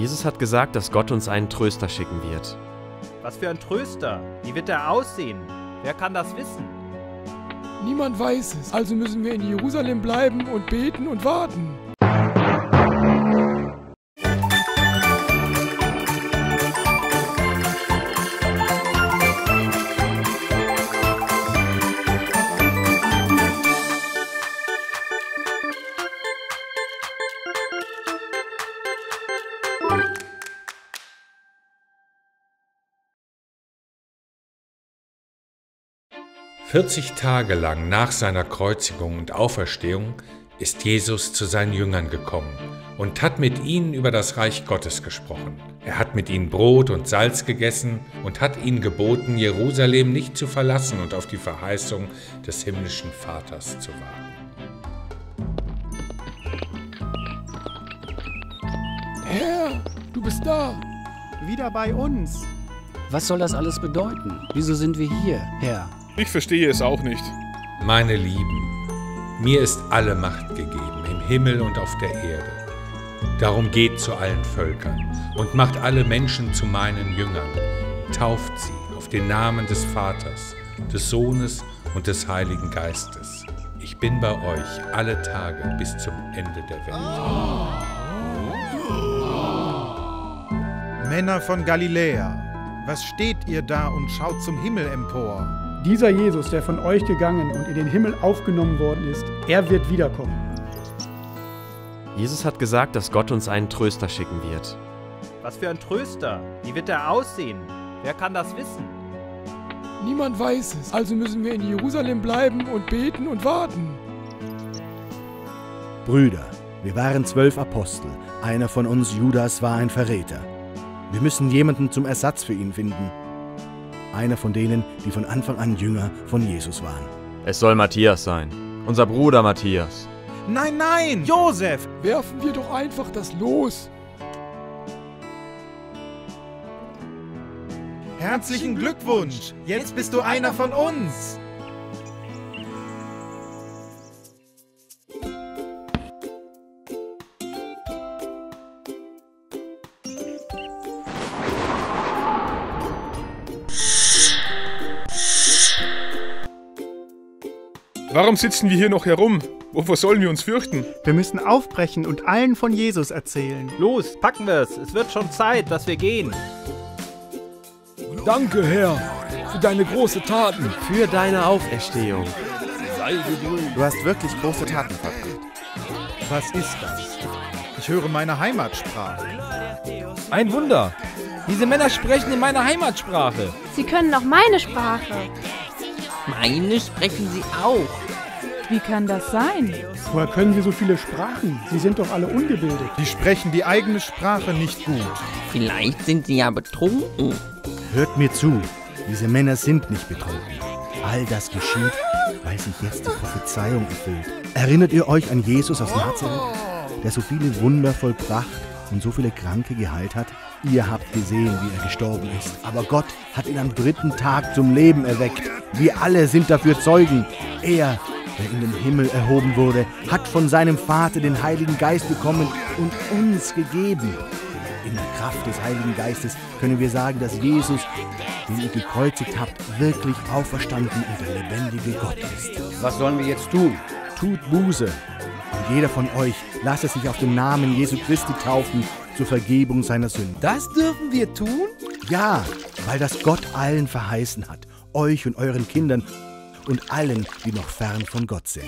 Jesus hat gesagt, dass Gott uns einen Tröster schicken wird. Was für ein Tröster? Wie wird er aussehen? Wer kann das wissen? Niemand weiß es, also müssen wir in Jerusalem bleiben und beten und warten.40 Tage lang nach seiner Kreuzigung und Auferstehung ist Jesus zu seinen Jüngern gekommen und hat mit ihnen über das Reich Gottes gesprochen. Er hat mit ihnen Brot und Salz gegessen und hat ihnen geboten, Jerusalem nicht zu verlassen und auf die Verheißung des himmlischen Vaters zu warten. Herr, du bist da, wieder bei uns. Was soll das alles bedeuten? Wieso sind wir hier, Herr? Ich verstehe es auch nicht. Meine Lieben, mir ist alle Macht gegeben, im Himmel und auf der Erde. Darum geht zu allen Völkern und macht alle Menschen zu meinen Jüngern. Tauft sie auf den Namen des Vaters, des Sohnes und des Heiligen Geistes. Ich bin bei euch alle Tage bis zum Ende der Welt. Männer von Galiläa, was steht ihr da und schaut zum Himmel empor? Dieser Jesus, der von euch gegangen und in den Himmel aufgenommen worden ist, er wird wiederkommen. Jesus hat gesagt, dass Gott uns einen Tröster schicken wird. Was für ein Tröster? Wie wird er aussehen? Wer kann das wissen? Niemand weiß es, also müssen wir in Jerusalem bleiben und beten und warten. Brüder, wir waren 12 Apostel. Einer von uns, Judas, war ein Verräter. Wir müssen jemanden zum Ersatz für ihn finden. Einer von denen, die von Anfang an Jünger von Jesus waren. Es soll Matthias sein. Unser Bruder Matthias. Nein, nein! Josef! Werfen wir doch einfach das Los! Herzlichen Glückwunsch! Jetzt bist du einer von uns! Warum sitzen wir hier noch herum? Wovor sollen wir uns fürchten? Wir müssen aufbrechen und allen von Jesus erzählen. Los, packen wir es. Es wird schon Zeit, dass wir gehen. Danke, Herr, für deine großen Taten. Für deine Auferstehung. Du hast wirklich große Taten verbracht. Was ist das? Ich höre meine Heimatsprache. Ein Wunder. Diese Männer sprechen in meiner Heimatsprache. Sie können auch meine Sprache. Meine sprechen sie auch. Wie kann das sein? Woher können sie so viele Sprachen? Sie sind doch alle ungebildet. Die sprechen die eigene Sprache nicht gut. Vielleicht sind sie ja betrunken. Hört mir zu, diese Männer sind nicht betrunken. All das geschieht, weil sich jetzt die Prophezeiung erfüllt. Erinnert ihr euch an Jesus aus Nazareth, der so viele Wunder vollbracht und so viele Kranke geheilt hat? Ihr habt gesehen, wie er gestorben ist. Aber Gott hat ihn am 3. Tag zum Leben erweckt. Wir alle sind dafür Zeugen. Er, der in den Himmel erhoben wurde, hat von seinem Vater den Heiligen Geist bekommen und uns gegeben. In der Kraft des Heiligen Geistes können wir sagen, dass Jesus, den ihr gekreuzigt habt, wirklich auferstanden und der lebendige Gott ist. Was sollen wir jetzt tun? Tut Buße. Und jeder von euch lasse sich auf den Namen Jesu Christi taufen, zur Vergebung seiner Sünden. Das dürfen wir tun? Ja, weil das Gott allen verheißen hat, euch und euren Kindern und allen, die noch fern von Gott sind.